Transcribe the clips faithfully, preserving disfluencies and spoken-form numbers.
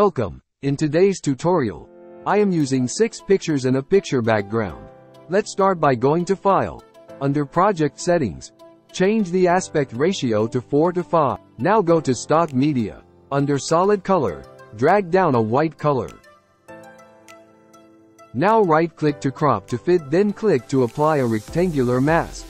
Welcome. In today's tutorial, I am using six pictures and a picture background. Let's start by going to File. Under Project Settings, change the aspect ratio to four to five. Now go to Stock Media. Under Solid Color, drag down a white color. Now right-click to crop to fit, then click to apply a rectangular mask.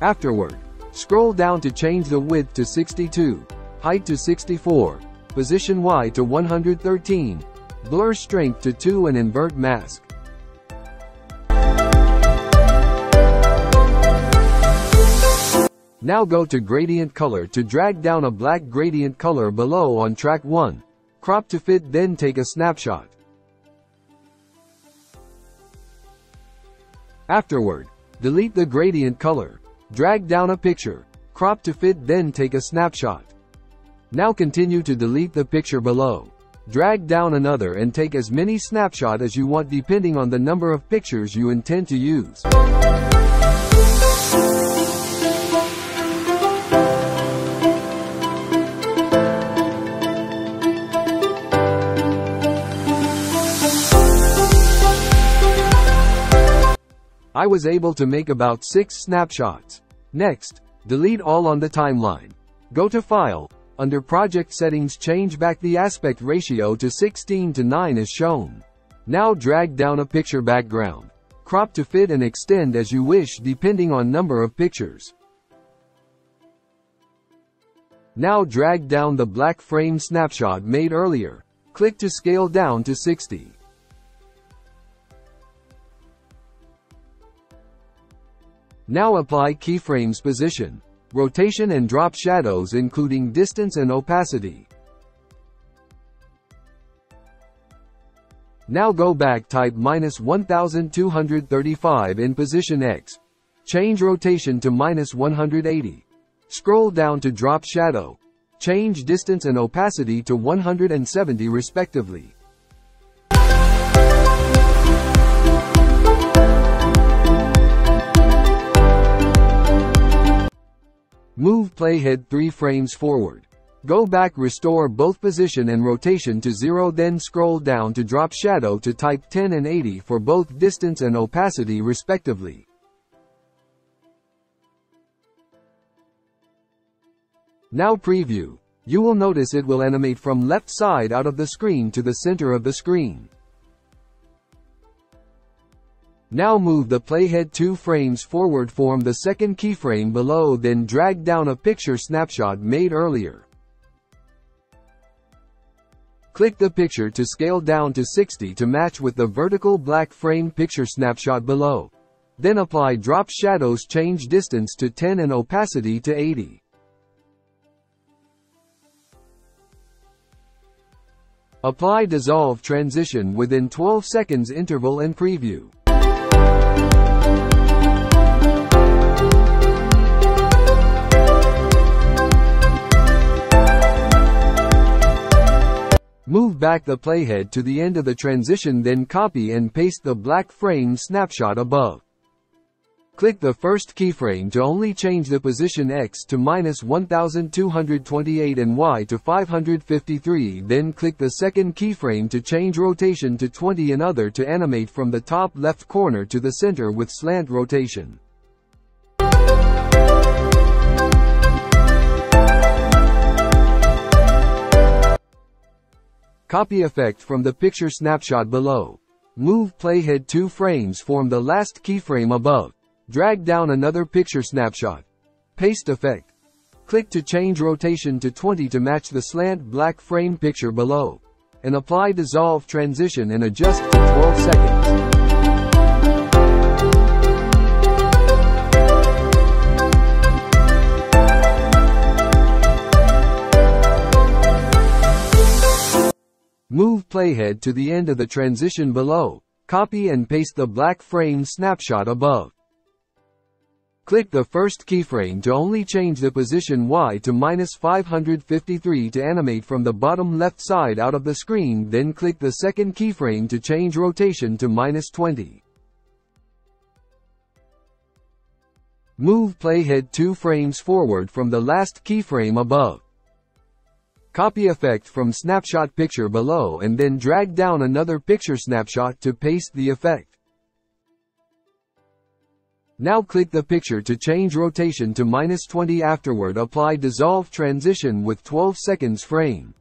Afterward, scroll down to change the width to sixty-two, height to sixty-four, position Y to one hundred thirteen, blur strength to two and invert mask. Now go to Gradient Color to drag down a black gradient color below on track one, crop to fit, then take a snapshot. Afterward, delete the gradient color. Drag down a picture, crop to fit, then take a snapshot. Now continue to delete the picture below. Drag down another and take as many snapshots as you want depending on the number of pictures you intend to use. I was able to make about six snapshots. Next, delete all on the timeline. Go to File. Under Project Settings, change back the aspect ratio to sixteen to nine as shown. Now drag down a picture background. Crop to fit and extend as you wish depending on number of pictures. Now drag down the black frame snapshot made earlier. Click to scale down to sixty. Now apply keyframes, position, rotation and drop shadows including distance and opacity. Now go back, type minus one thousand two hundred thirty-five in position X. Change rotation to minus one hundred eighty. Scroll down to drop shadow. Change distance and opacity to one hundred seventy respectively. Move playhead three frames forward. Go back, restore both position and rotation to zero, then scroll down to drop shadow to type ten and eighty for both distance and opacity respectively. Now preview. You will notice it will animate from left side out of the screen to the center of the screen. Now move the playhead two frames forward, form the second keyframe below, then drag down a picture snapshot made earlier. Click the picture to scale down to sixty to match with the vertical black frame picture snapshot below. Then apply drop shadows, change distance to ten and opacity to eighty. Apply dissolve transition within twelve seconds interval and preview. Move back the playhead to the end of the transition, then copy and paste the black frame snapshot above. Click the first keyframe to only change the position X to minus one thousand two hundred twenty-eight and Y to five hundred fifty-three, then click the second keyframe to change rotation to twenty and other to animate from the top left corner to the center with slant rotation. Copy effect from the picture snapshot below. Move playhead two frames, form the last keyframe above. Drag down another picture snapshot. Paste effect. Click to change rotation to twenty to match the slant black frame picture below. And apply dissolve transition and adjust to twelve seconds. Move playhead to the end of the transition below, copy and paste the black frame snapshot above. Click the first keyframe to only change the position Y to minus five hundred fifty-three to animate from the bottom left side out of the screen, then click the second keyframe to change rotation to minus twenty. Move playhead two frames forward from the last keyframe above. Copy effect from snapshot picture below and then drag down another picture snapshot to paste the effect. Now click the picture to change rotation to minus twenty. Afterward, apply dissolve transition with twelve seconds frame.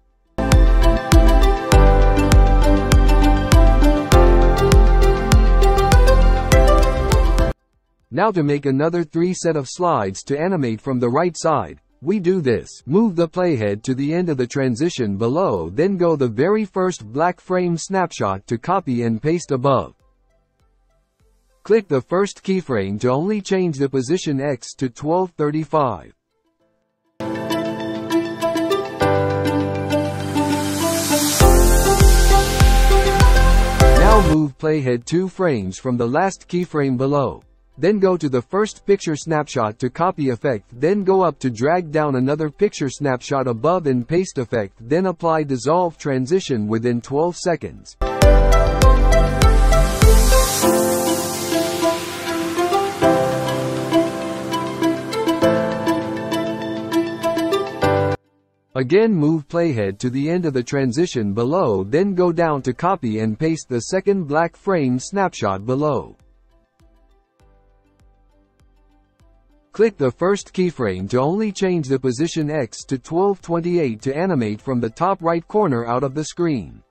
Now to make another three set of slides to animate from the right side, we do this. Move the playhead to the end of the transition below, then go the very first black frame snapshot to copy and paste above. Click the first keyframe to only change the position X to twelve thirty-five. Now move playhead two frames from the last keyframe below. Then go to the first picture snapshot to copy effect, then go up to drag down another picture snapshot above and paste effect, then apply dissolve transition within twelve seconds. Again, move playhead to the end of the transition below, then go down to copy and paste the second black frame snapshot below. Click the first keyframe to only change the position X to twelve twenty-eight to animate from the top right corner out of the screen.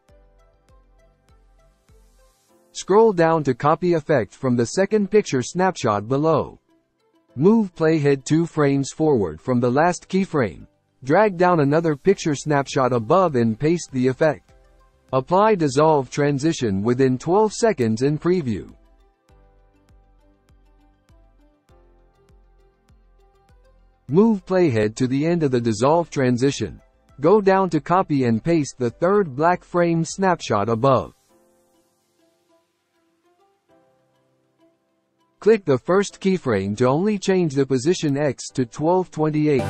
Scroll down to copy effect from the second picture snapshot below. Move playhead two frames forward from the last keyframe. Drag down another picture snapshot above and paste the effect. Apply dissolve transition within twelve seconds in preview. Move playhead to the end of the dissolve transition. Go down to copy and paste the third black frame snapshot above. Click the first keyframe to only change the position X to twelve twenty-eight.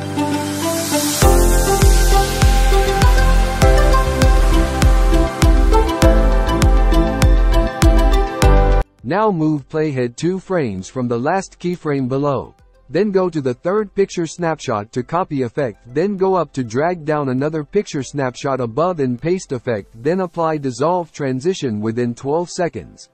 Now move playhead two frames from the last keyframe below. Then go to the third picture snapshot to copy effect, then go up to drag down another picture snapshot above and paste effect, then apply dissolve transition within twelve seconds.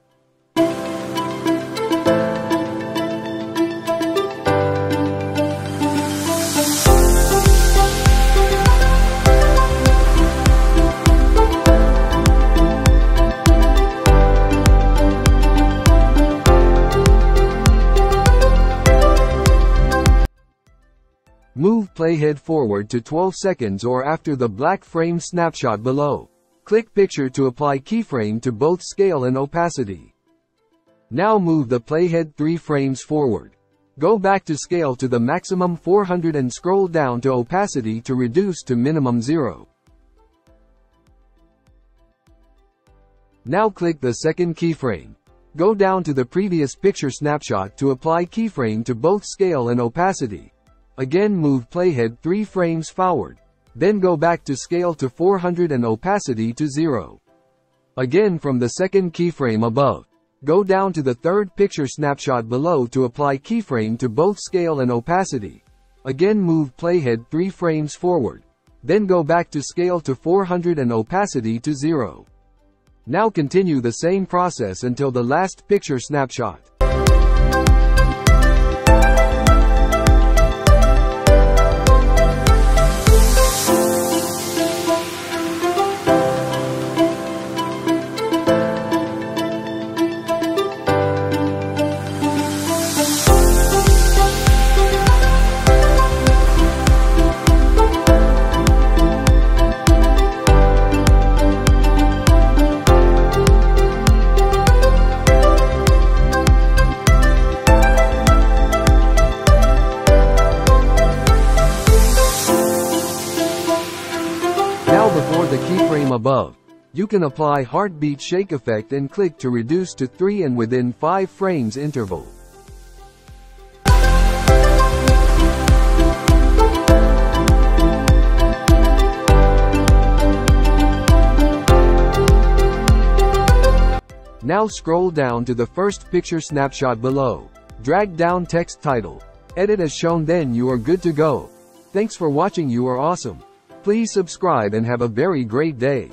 Move playhead forward to twelve seconds or after the black frame snapshot below. Click picture to apply keyframe to both scale and opacity. Now move the playhead three frames forward. Go back to scale to the maximum four hundred and scroll down to opacity to reduce to minimum zero. Now click the second keyframe. Go down to the previous picture snapshot to apply keyframe to both scale and opacity. Again, move playhead three frames forward, then go back to scale to four hundred and opacity to zero. Again, from the second keyframe above, go down to the third picture snapshot below to apply keyframe to both scale and opacity. Again, move playhead three frames forward, then go back to scale to four hundred and opacity to zero. Now continue the same process until the last picture snapshot. Above, you can apply heartbeat shake effect and click to reduce to three and within five frames interval. Now scroll down to the first picture snapshot below. Drag down text title. Edit as shown, then you are good to go. Thanks for watching. You are awesome. Please subscribe and have a very great day.